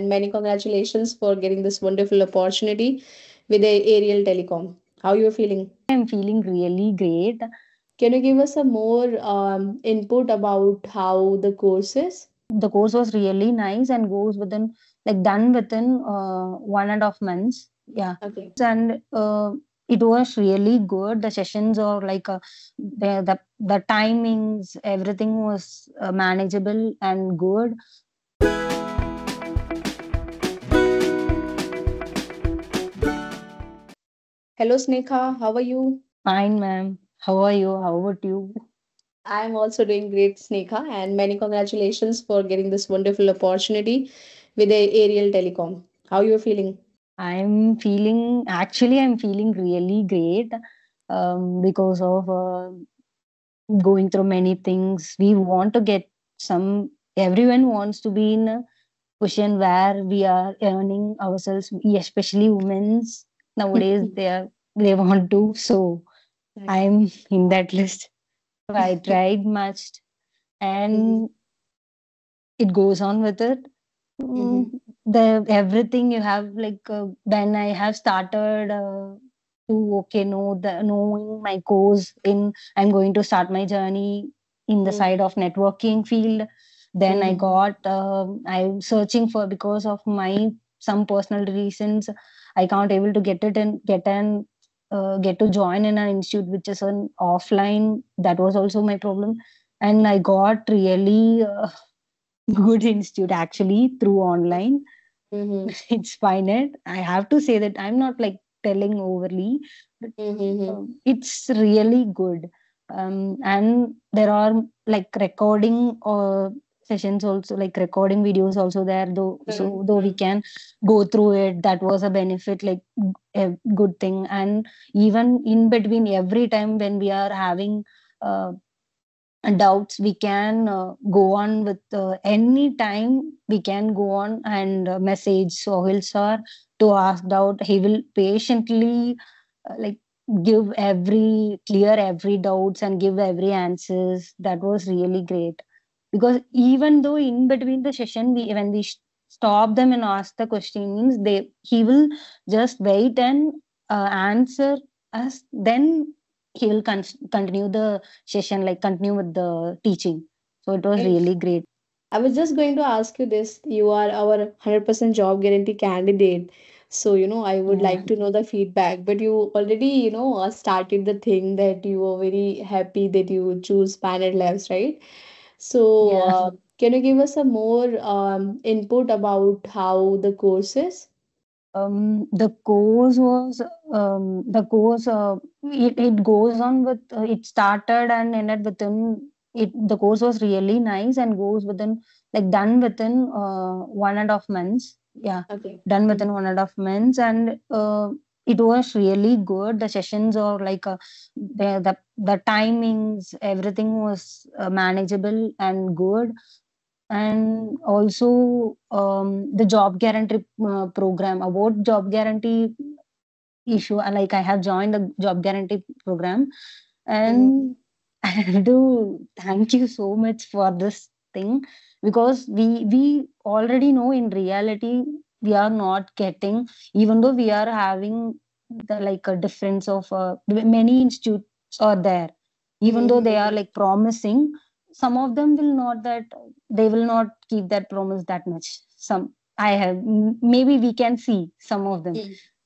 And many congratulations for getting this wonderful opportunity with Ariel Telecom. How are you feeling? I'm feeling really great. Can you give us some more input about how the course is? The course was really nice and goes within, like, done within 1.5 months. Yeah. Okay. And it was really good. The sessions or like the timings, everything was manageable and good. Hello, Snekha. How are you? Fine, ma'am. How are you? How about you? I'm also doing great, Snekha. And many congratulations for getting this wonderful opportunity with Ariel Telecom. How are you feeling? I'm feeling really great because of going through many things. We want to get some, everyone wants to be in a position where we are earning ourselves, especially women's. Nowadays, they want to, so right. I'm in that list. I tried much, and it goes on with it. Everything you have, like, when I have started to, knowing my course, I'm going to start my journey in the side of networking field. Then I got, I'm searching for, because of my some personal reasons, I can't able to get it and get to join in an institute which is an offline. That was also my problem, and I got really good institute actually through online. It's PyNet. I have to say that I'm not like telling overly, but it's really good. And there are like recording or sessions also, like recording videos also there, though though we can go through it. That was a benefit, like a good thing. And even in between, every time when we are having doubts, we can go on with any time we can go on and message Sohil sir to ask doubt. He will patiently like give every doubts and give every answers. That was really great. Because even though in between the session, when we stop them and ask the questions, he will just wait and answer us. Then he will continue the session, like continue with the teaching. So it was really great. I was just going to ask you this. You are our 100% job guarantee candidate. So, I would like to know the feedback. But you already, started the thing that you were very happy that you choose PyNet Labs, right? So can you give us some more input about how the course is? It goes on with, it started and ended within, the course was really nice and goes within, like done within 1.5 months. Yeah, okay. Done within 1.5 months, and it was really good. The sessions or like the timings, everything was manageable and good. And also the job guarantee program, about job guarantee issue. Like I have joined the job guarantee program, and I have to thank you so much for this thing, because we already know in reality we are not getting, even though we are having the like a difference of many institutes are there, even though they are like promising, some of them will not, that they will not keep that promise that much. Some I have, maybe we can see some of them.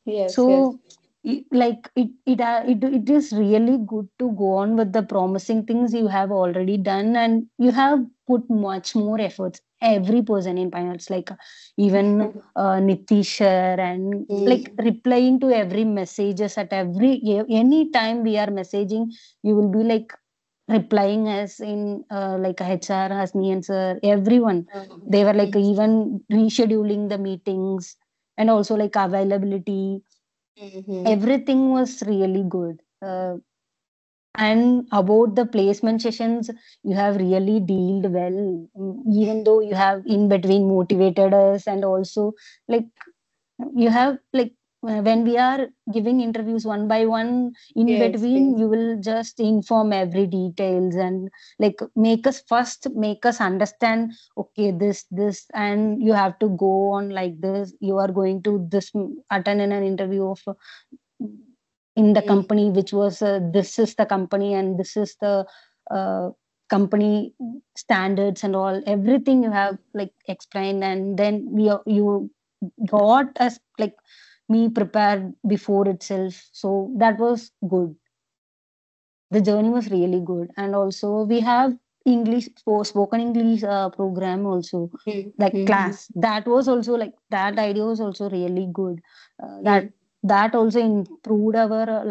Yes. So yes. Like it is really good to go on with the promising things you have already done, and you have put much more efforts. Every person in PyNet, like even Nitisha and like replying to every messages at any time we are messaging, you will be like replying as in like HR, Hasni and sir, everyone. They were like even rescheduling the meetings and also like availability. Everything was really good. And about the placement sessions, you have really dealt well, even though you have in between motivated us, and also like you have like when we are giving interviews one by one, in between, you will just inform every details and like make us understand, okay, this, and you have to go on like this. You are going to this attend an interview of in the company, which was this is the company and this is the company standards and all, everything you have like explained. And then you got us like me prepared before itself. So that was good. The journey was really good. And also we have English, spoken English program also, like class. That was also like, that idea was also really good. That also improved our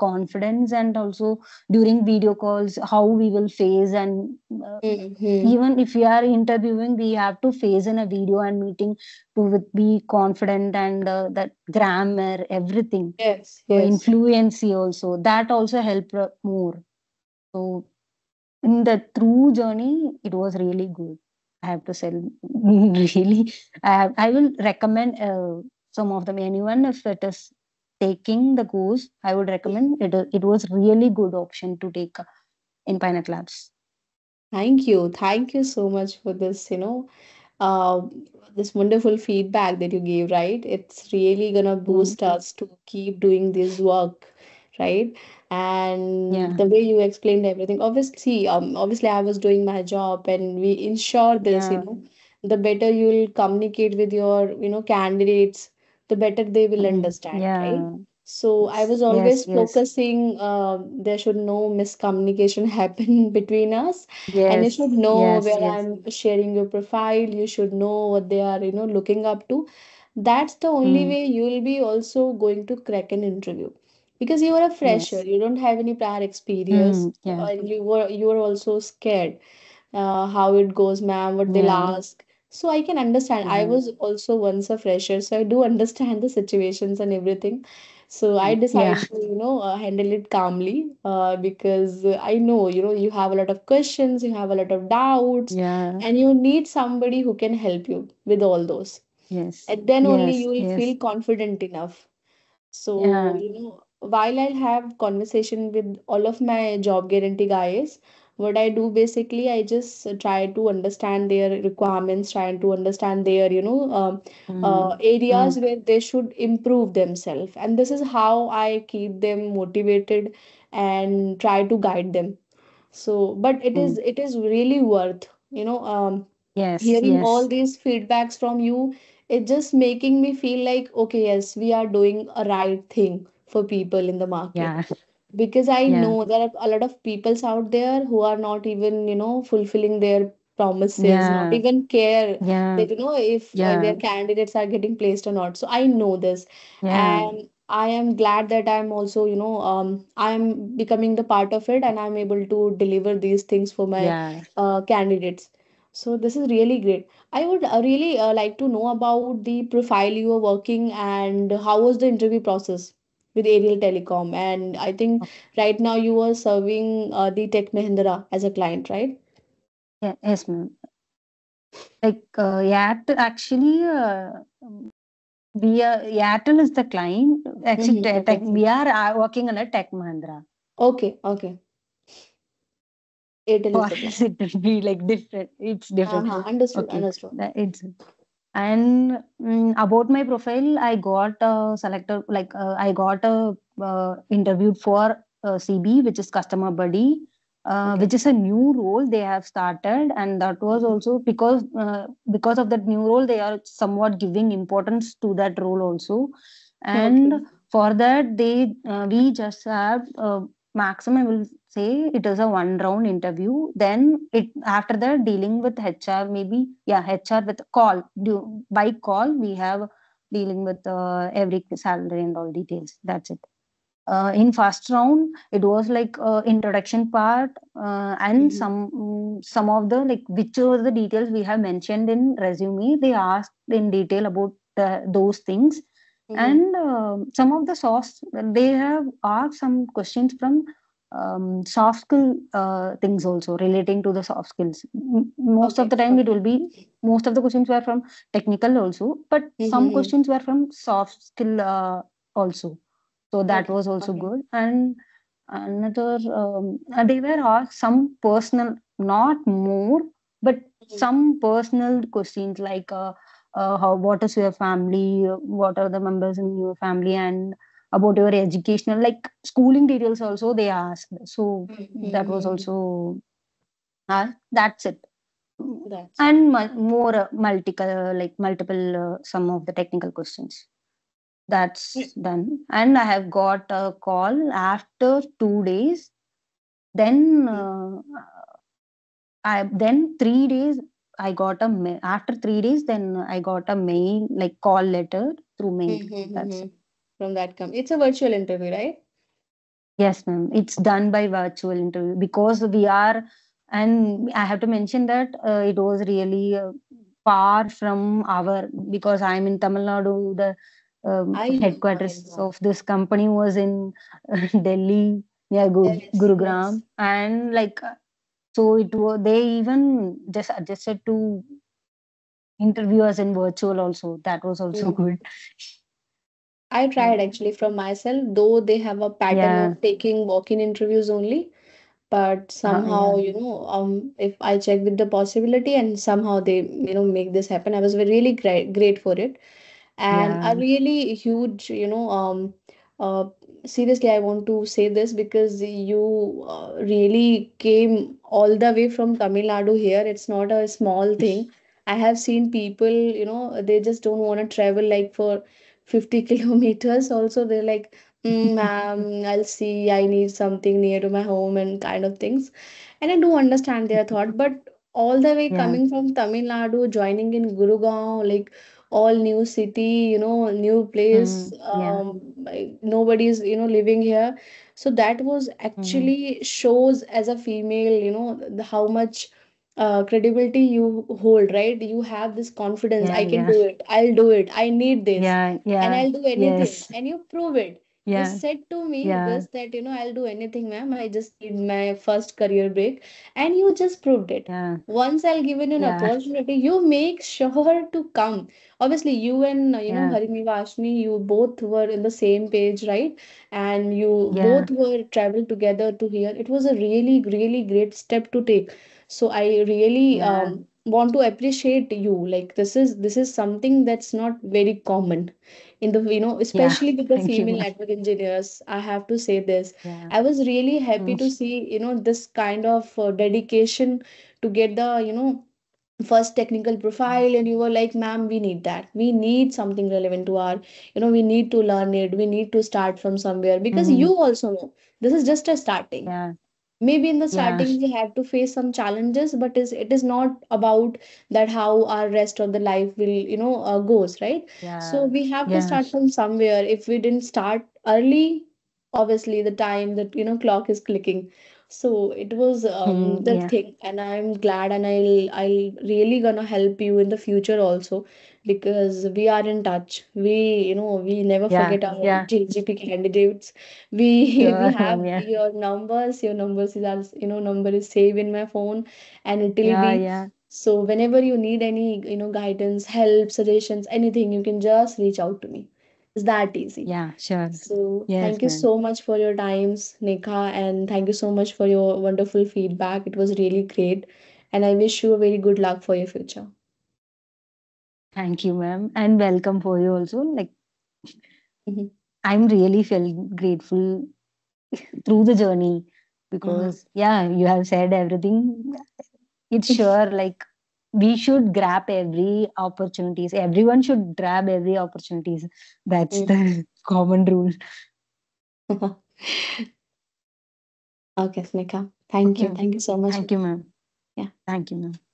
confidence, and also during video calls, how we will face, and even if we are interviewing, we have to face in a video and meeting to be confident, and that grammar, everything. Yes. Influency also, that also helped more. So in the through journey, it was really good. I have to say, really, I will recommend some of them, anyone, if it is taking the course, I would recommend it. It was really good option to take in PyNet Labs. Thank you. Thank you so much for this, this wonderful feedback that you gave, right? It's really going to boost us to keep doing this work, right? And the way you explained everything, obviously, I was doing my job, and we ensure this, the better you'll communicate with your, candidates, the better they will understand, right? So I was always focusing, there should no miscommunication happen between us. And you should know where I'm sharing your profile, you should know what they are, looking up to. That's the only way you will be also going to crack an interview. Because you are a fresher, you don't have any prior experience, and you were also scared how it goes, ma'am, what they'll ask. So I can understand. I was also once a fresher, so I do understand the situations and everything. So I decided to, handle it calmly because I know, you have a lot of questions, you have a lot of doubts, and you need somebody who can help you with all those. And then only you will feel confident enough. So, while I have conversation with all of my job guarantee guys, what I do basically, I just try to understand their requirements, trying to understand their, areas where they should improve themselves. And this is how I keep them motivated and try to guide them. So, but it is really worth, hearing all these feedbacks from you. It's just making me feel like, okay, yes, we are doing a right thing for people in the market. Because I know there are a lot of peoples out there who are not even, fulfilling their promises, not even care that, if their candidates are getting placed or not. So I know this. And I am glad that I'm also, I'm becoming the part of it, and I'm able to deliver these things for my candidates. So this is really great. I would really like to know about the profile you were working, and how was the interview process with Ariel Telecom, and I think right now you are serving the Tech Mahindra as a client, right? Yeah, yes, ma'am. Like Yattel, actually, Yattel is the client. Actually, we are working on a Tech Mahindra. Okay. It will be like different. It's different. Understood. And about my profile, I got selected, I got interviewed for CB, which is customer buddy, which is a new role they have started. And that was also because of that new role, they are somewhat giving importance to that role also. And for that, we just have maximum, I will say, it is a one-round interview. Then after that, dealing with HR, HR with call. By call, we have dealing with every salary and all details. That's it. In first round, it was like introduction part and some of the, which were the details we have mentioned in resume. They asked in detail about those things. And some of the source, they have asked some questions from soft skill things also relating to the soft skills. Most of the time it will be, most of the questions were from technical also, but some questions were from soft skill also. So that was also good. And another, they were asked some personal, not more, but some personal questions like how, what is your family, what are the members in your family, and about your educational, like schooling details also they asked. So that was also, that's it. That's and more multiple some of the technical questions. That's done. And I have got a call after 2 days. Then, then 3 days, I got a mail. After 3 days, then I got a mail, like call letter through mail. That's it. From that come, it's a virtual interview, right? Yes, ma'am. It's done by virtual interview because we are, and I have to mention that it was really far from our, because I'm in Tamil Nadu, the headquarters of this company was in Delhi, near Gurugram, and like so it was. They even just adjusted to interviewers in virtual also. That was also good. I tried actually from myself, though they have a pattern of taking walk-in interviews only, but somehow you know if I check with the possibility and somehow they make this happen. I was really great for it. And a really huge, seriously, I want to say this because you really came all the way from Tamil Nadu here. It's not a small thing. I have seen people, they just don't want to travel like for 50 kilometers. Also, they're like, ma'am, I'll see, I need something near to my home and kind of things. And I do understand their thought, but all the way coming from Tamil Nadu, joining in Gurugram, like, all new city, new place, nobody's, living here. So that was actually shows as a female, how much credibility you hold, right? You have this confidence, I can do it, I'll do it, I need this, and I'll do anything. And you prove it. You said to me just that, I'll do anything, ma'am, I just need my first career break. And you just proved it. Once I'll give you an opportunity, you make sure to come. Obviously, you and, know, Harimi Vashmi, you both were in the same page, right? And you both were traveled together to here. It was a really, really great step to take. So I really want to appreciate you. Like this is something that's not very common. In the especially with the female network engineers, I have to say this. I was really happy to see this kind of dedication to get the first technical profile, and you were like, ma'am, we need that. We need something relevant to our we need to learn it. We need to start from somewhere because you also know this is just a starting. Maybe in the starting we have to face some challenges, but it is not about that how our rest of the life will goes, right? So we have to start from somewhere. If we didn't start early, obviously the time that clock is clicking. So it was the thing, and I'm glad, and I'll really gonna help you in the future also because we are in touch. We we never forget our JGP candidates. We have your numbers is number is saved in my phone, and it will be so whenever you need any guidance, help, suggestions, anything, you can just reach out to me. It's that easy. Yeah, sure. So thank you so much for your time, Snekha, and thank you so much for your wonderful feedback. It was really great. And I wish you a very good luck for your future. Thank you, ma'am. And welcome for you also. Like I'm really feeling grateful through the journey because you have said everything. It's sure like we should grab every opportunities. Everyone should grab every opportunities. That's the common rule. Okay, Snekha. Thank you. Thank you so much. Thank you, ma'am. Yeah. Thank you, ma'am.